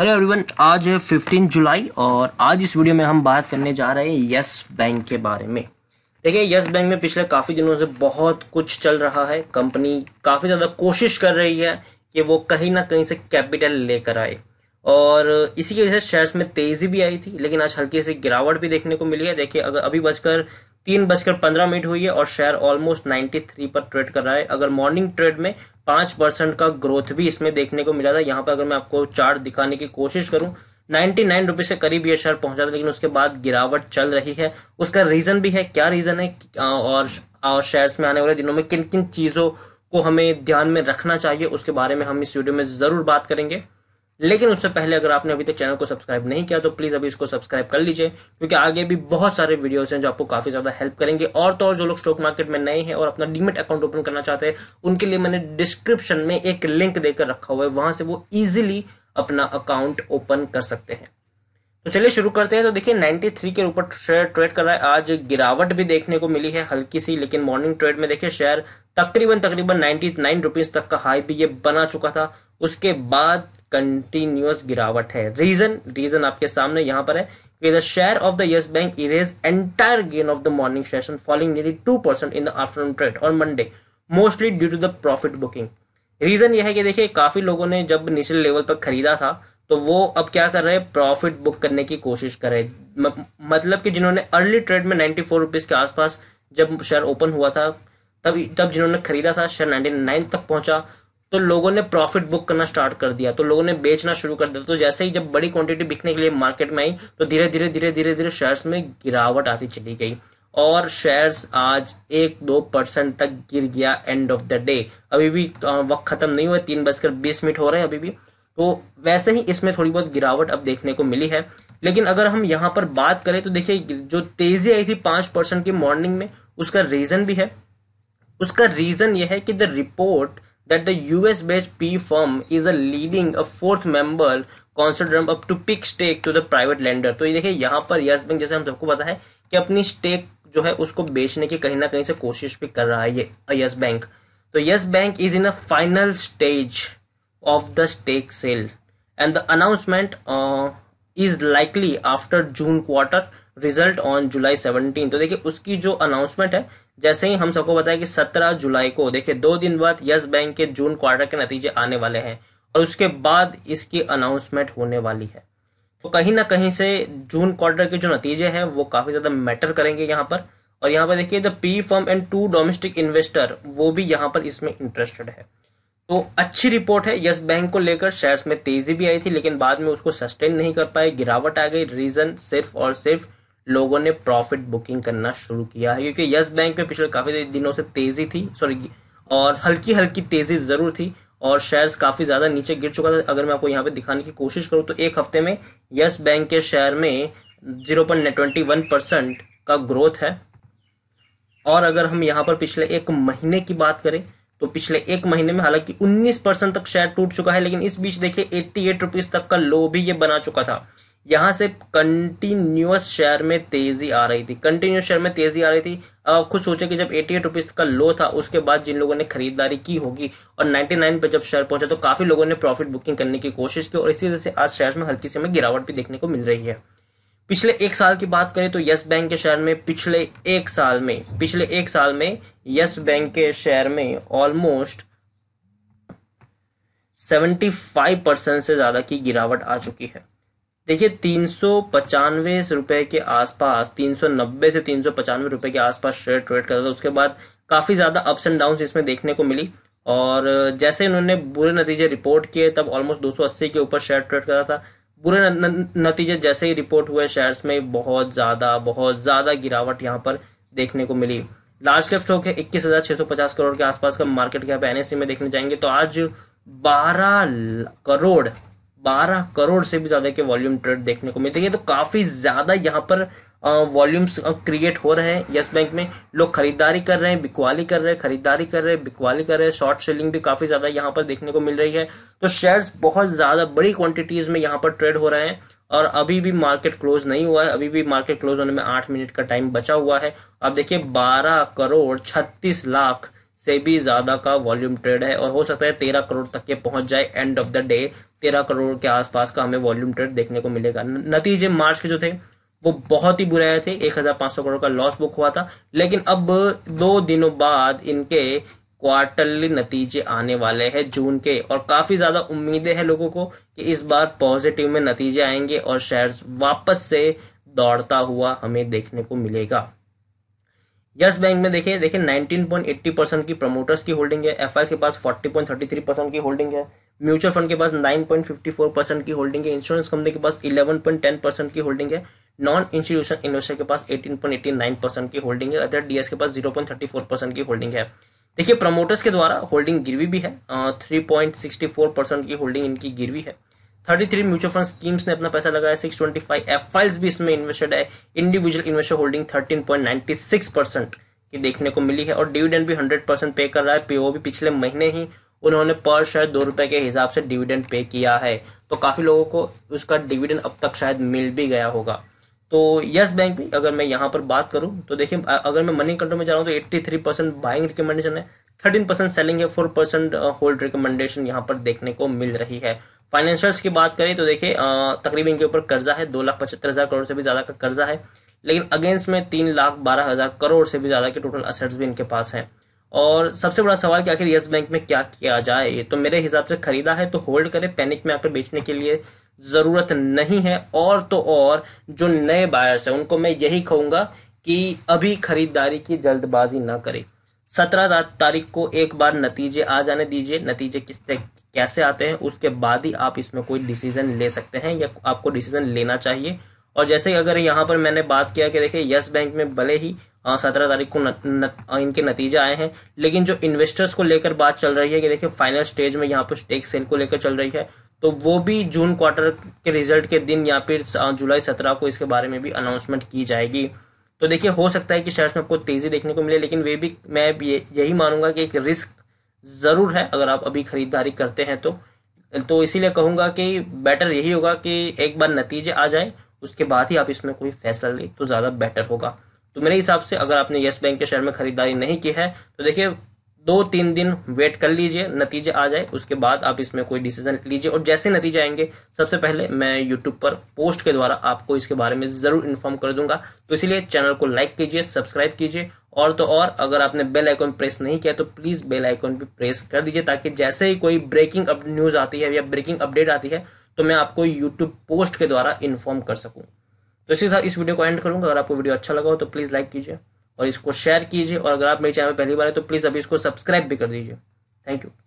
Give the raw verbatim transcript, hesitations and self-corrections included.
Hello everyone, आज है पंद्रह जुलाई और आज इस वीडियो में हम बात करने जा रहे हैं यस बैंक के बारे में। देखिए, यस बैंक में पिछले काफ़ी दिनों से बहुत कुछ चल रहा है। कंपनी काफ़ी ज़्यादा कोशिश कर रही है कि वो कहीं ना कहीं से कैपिटल लेकर आए और इसी की वजह से शेयर्स में तेज़ी भी आई थी, लेकिन आज हल्की सी गिरावट भी देखने को मिली है। देखिए, अगर अभी बजकर तीन बजकर पंद्रह मिनट हुई है और शेयर ऑलमोस्ट तिरानवे पर ट्रेड कर रहा है। अगर मॉर्निंग ट्रेड में पाँच परसेंट का ग्रोथ भी इसमें देखने को मिला था। यहाँ पर अगर मैं आपको चार्ट दिखाने की कोशिश करूँ, नाइन्टी नाइन रुपये से करीब ये शेयर पहुँचा था, लेकिन उसके बाद गिरावट चल रही है। उसका रीज़न भी है, क्या रीज़न है और, और शेयर्स में आने वाले दिनों में किन किन चीज़ों को हमें ध्यान में रखना चाहिए, उसके बारे में हम इस वीडियो में ज़रूर बात करेंगे। लेकिन उससे पहले अगर आपने अभी तक चैनल को सब्सक्राइब नहीं किया तो प्लीज़ अभी इसको सब्सक्राइब कर लीजिए, क्योंकि आगे भी बहुत सारे वीडियोस हैं जो आपको काफ़ी ज़्यादा हेल्प करेंगे। और तो और जो लोग स्टॉक मार्केट में नए हैं और अपना डीमैट अकाउंट ओपन करना चाहते हैं, उनके लिए मैंने डिस्क्रिप्शन में एक लिंक देकर रखा हुआ है, वहाँ से वो ईजिली अपना अकाउंट ओपन कर सकते हैं। तो चलिए शुरू करते हैं। तो देखिए, तिरानवे के ऊपर शेयर ट्रेड कर रहा है। आज गिरावट भी देखने को मिली है हल्की सी, लेकिन मॉर्निंग ट्रेड में देखिए शेयर तकरीबन तकरीबन निन्यानवे रुपीस तक का हाई भी ये बना चुका था। उसके बाद कंटिन्यूअस गिरावट है। रीजन रीजन आपके सामने यहाँ पर है कि the share of the Yes Bank erase entire gain of the morning session, falling nearly two percent in the afternoon trade on Monday, mostly due to the profit booking. Reason यह है कि देखिए, काफी लोगों ने जब निचले लेवल पर खरीदा था तो वो अब क्या कर रहे हैं, प्रॉफिट बुक करने की कोशिश कर रहे हैं। मतलब कि जिन्होंने अर्ली ट्रेड में नाइन्टी फोर रुपीज के आसपास जब शेयर ओपन हुआ था, तब तब जिन्होंने खरीदा था, शेयर नाइन्टी नाइन तक पहुंचा तो लोगों ने प्रॉफिट बुक करना स्टार्ट कर दिया, तो लोगों ने बेचना शुरू कर दिया। तो जैसे ही जब बड़ी क्वांटिटी बिकने के लिए मार्केट में आई तो धीरे धीरे धीरे धीरे धीरे शेयर्स में गिरावट आती चली गई और शेयर्स आज एक दो परसेंट तक गिर गया एंड ऑफ द डे। अभी भी वक्त खत्म नहीं हुआ, तीन बजकर बीस मिनट हो रहे हैं अभी भी। तो वैसे ही इसमें थोड़ी बहुत गिरावट अब देखने को मिली है। लेकिन अगर हम यहाँ पर बात करें तो देखिए, जो तेजी आई थी पाँच परसेंट की मॉर्निंग में, उसका रीज़न भी है। उसका रीज़न यह है कि the report that the U S-based P firm is a leading a fourth member consortium up to pick stake to the private lender। तो ये देखिए, यहाँ पर यस बैंक, जैसे हम सबको पता है कि अपनी स्टेक जो है उसको बेचने की कहीं ना कहीं से कोशिश भी कर रहा है ये यस बैंक। तो Yes Bank is in a final stage of the stake sale and the announcement is likely after June quarter, result on July seventeen. तो देखिए, उसकी जो अनाउंसमेंट है, जैसे ही हम सबको बताया कि सत्रह जुलाई को, देखिए दो दिन बाद यस बैंक के जून क्वार्टर के नतीजे आने वाले हैं और उसके बाद इसकी अनाउंसमेंट होने वाली है। तो कहीं ना कहीं से जून क्वार्टर के जो नतीजे हैं वो काफ़ी ज़्यादा मैटर करेंगे यहाँ पर। और यहाँ पर देखिए, the P firm and two domestic investor, वो भी यहाँ पर इसमें इंटरेस्टेड है। तो अच्छी रिपोर्ट है। यस बैंक को लेकर शेयर्स में तेज़ी भी आई थी, लेकिन बाद में उसको सस्टेन नहीं कर पाए, गिरावट आ गई। रीज़न सिर्फ और सिर्फ लोगों ने प्रॉफिट बुकिंग करना शुरू किया है, क्योंकि यस बैंक में पिछले काफ़ी दिनों से तेज़ी थी, सॉरी, और हल्की हल्की तेज़ी ज़रूर थी और शेयर्स काफ़ी ज़्यादा नीचे गिर चुका था। अगर मैं आपको यहाँ पे दिखाने की कोशिश करूँ तो एक हफ्ते में यस बैंक के शेयर में zero point twenty one percent का ग्रोथ है। और अगर हम यहाँ पर पिछले एक महीने की बात करें तो पिछले एक महीने में हालांकि उन्नीस परसेंट तक शेयर टूट चुका है, लेकिन इस बीच देखिए एट्टी एट रुपीज़ तक का लो भी ये बना चुका था। यहाँ से कंटिन्यूस शेयर में तेजी आ रही थी कंटिन्यूस शेयर में तेजी आ रही थी अब आप खुद सोचें कि जब एटी एट रुपीज़ का लो था, उसके बाद जिन लोगों ने खरीदारी की होगी और निन्यानवे पर जब शेयर पहुंचा तो काफ़ी लोगों ने प्रॉफिट बुकिंग करने की कोशिश की और इसी वजह से आज शेयर्स में हल्की सी में गिरावट भी देखने को मिल रही है। पिछले एक साल की बात करें तो यस बैंक के शेयर में पिछले एक साल में पिछले एक साल में यस बैंक के शेयर में ऑलमोस्ट सेवेंटी फाइव परसेंट से ज़्यादा की गिरावट आ चुकी है। देखिए, तीन सौ पचानवे रुपये के आसपास, तीन सौ नब्बे से तीन सौ पचानवे रुपये के आसपास शेयर ट्रेड करता था। उसके बाद काफ़ी ज़्यादा अप्स एंड डाउन्स इसमें देखने को मिली और जैसे इन्होंने बुरे नतीजे रिपोर्ट किए तब ऑलमोस्ट दो सौ अस्सी के ऊपर शेयर ट्रेड करता था। बुरे नतीजे जैसे ही रिपोर्ट हुए, शेयर्स में बहुत ज़्यादा बहुत ज़्यादा गिरावट यहाँ पर देखने को मिली। लार्ज कैप स्टॉक है, इक्कीस हज़ार छः सौ पचास करोड़ के आसपास का market cap N S C में देखने जाएंगे तो आज बारह करोड़ बारह करोड़ से भी ज़्यादा के वॉल्यूम ट्रेड देखने को मिलते हैं। तो काफ़ी ज़्यादा यहाँ पर वॉल्यूम्स क्रिएट हो रहे हैं। यस बैंक में लोग खरीदारी कर रहे हैं, बिकवाली कर रहे हैं, खरीदारी कर रहे हैं, बिकवाली कर रहे हैं। शॉर्ट सेलिंग भी काफ़ी ज़्यादा यहाँ पर देखने को मिल रही है। तो शेयर्स बहुत ज़्यादा बड़ी क्वांटिटीज़ में यहाँ पर ट्रेड हो रहे हैं और अभी भी मार्केट क्लोज नहीं हुआ है। अभी भी मार्केट क्लोज होने में आठ मिनट का टाइम बचा हुआ है। आप देखिए, बारह करोड़ छत्तीस लाख से भी ज़्यादा का वॉल्यूम ट्रेड है और हो सकता है तेरह करोड़ तक के पहुंच जाए एंड ऑफ द डे। तेरह करोड़ के आसपास का हमें वॉल्यूम ट्रेड देखने को मिलेगा। नतीजे मार्च के जो थे वो बहुत ही बुरे आए थे, एक हजार पांच सौ करोड़ का लॉस बुक हुआ था। लेकिन अब दो दिनों बाद इनके क्वार्टरली नतीजे आने वाले हैं जून के, और काफी ज्यादा उम्मीदें हैं लोगों को कि इस बार पॉजिटिव में नतीजे आएंगे और शेयर्स वापस से दौड़ता हुआ हमें देखने को मिलेगा। यस बैंक में देखिए देखिए नाइनटीन पॉइंट एटी परसेंट की प्रमोटर्स की होल्डिंग है, एफआईआई के पास forty point thirty three percent की होल्डिंग है, म्यूचुअल फंड के पास nine point fifty four percent की होल्डिंग है, इंश्योरेंस कंपनी के पास इलेवन पॉइंट टेन परसेंट की होल्डिंग है, नॉन इंस्टीट्यूशन इन्वेस्टर के पास eighteen point eighty nine percent की होल्डिंग है, अदर डीएस के पास zero point thirty four percent की होल्डिंग है। देखिए प्रमोटर्स के द्वारा होल्डिंग गिरवी भी है, three point sixty four percent की होल्डिंग इनकी गिरवी है। Thirty three mutual fund schemes ने अपना पैसा लगाया, सिक्स ट्वेंटी फाइव एफआईआईज भी इसमें इन्वेस्टेड है। Individual investor holding thirteen point ninety six percent की देखने को मिली है और डिविडेंड भी हंड्रेड परसेंट पे कर रहा है। पीओ भी पिछले महीने ही उन्होंने पर शेयर दो रुपए के हिसाब से डिविडेंड पे किया है, तो काफी लोगों को उसका डिविडेंड अब तक शायद मिल भी गया होगा। तो यस बैंक भी अगर मैं यहाँ पर बात करूँ तो देखिए, अगर मैं मनी कंट्रोल में जा रहा हूँ तो eighty three percent buying recommendation है, थर्टीन परसेंट सेलिंग है, फोर परसेंट होल्ड रिकमेंडेशन यहाँ पर देखने को मिल रही है। फाइनेंशियल्स की बात करें तो देखिए तकरीबन इनके ऊपर कर्जा है, दो लाख पचहत्तर हजार करोड़ से भी ज्यादा का कर्जा है, लेकिन अगेंस्ट में तीन लाख बारह हजार करोड़ से भी ज्यादा के टोटल असेट्स भी इनके पास हैं। और सबसे बड़ा सवाल कि आखिर यस बैंक में क्या किया जाए, तो मेरे हिसाब से खरीदा है तो होल्ड करें, पैनिक में आकर बेचने के लिए जरूरत नहीं है। और तो और जो नए बायर्स हैं उनको मैं यही कहूंगा कि अभी खरीदारी की जल्दबाजी ना करें, सत्रह तारीख को एक बार नतीजे आ जाने दीजिए, नतीजे किस कैसे आते हैं उसके बाद ही आप इसमें कोई डिसीजन ले सकते हैं या आपको डिसीजन लेना चाहिए। और जैसे अगर यहाँ पर मैंने बात किया कि देखिए यस बैंक में भले ही सत्रह तारीख को न, न, इनके नतीजे आए हैं, लेकिन जो इन्वेस्टर्स को लेकर बात चल रही है कि देखिए फाइनल स्टेज में यहाँ पर स्टेक सेल को लेकर चल रही है, तो वो भी जून क्वार्टर के रिजल्ट के दिन या फिर जुलाई सत्रह को इसके बारे में भी अनाउंसमेंट की जाएगी। तो देखिए हो सकता है कि शेयर्स में आपको तेजी देखने को मिले, लेकिन वे भी मैं यही मानूंगा कि एक रिस्क जरूर है अगर आप अभी खरीदारी करते हैं तो तो इसीलिए कहूंगा कि बेटर यही होगा कि एक बार नतीजे आ जाए उसके बाद ही आप इसमें कोई फैसला ले तो ज़्यादा बेटर होगा। तो मेरे हिसाब से अगर आपने यस बैंक के शेयर में खरीदारी नहीं की है तो देखिए दो तीन दिन वेट कर लीजिए, नतीजे आ जाए उसके बाद आप इसमें कोई डिसीजन लीजिए। और जैसे नतीजे आएंगे सबसे पहले मैं यूट्यूब पर पोस्ट के द्वारा आपको इसके बारे में ज़रूर इन्फॉर्म कर दूंगा, तो इसलिए चैनल को लाइक कीजिए, सब्सक्राइब कीजिए। और तो और अगर आपने बेल आइकॉन प्रेस नहीं किया तो प्लीज़ बेल आइकॉन भी प्रेस कर दीजिए, ताकि जैसे ही कोई ब्रेकिंग अप न्यूज़ आती है या ब्रेकिंग अपडेट आती है तो मैं आपको यूट्यूब पोस्ट के द्वारा इन्फॉर्म कर सकूं। तो इसी के साथ इस वीडियो को एंड करूंगा। अगर आपको वीडियो अच्छा लगा हो तो प्लीज़ लाइक कीजिए और इसको शेयर कीजिए, और अगर आप मेरे चैनल पर पहली बार है तो प्लीज़ अभी इसको सब्सक्राइब भी कर दीजिए। Thank you.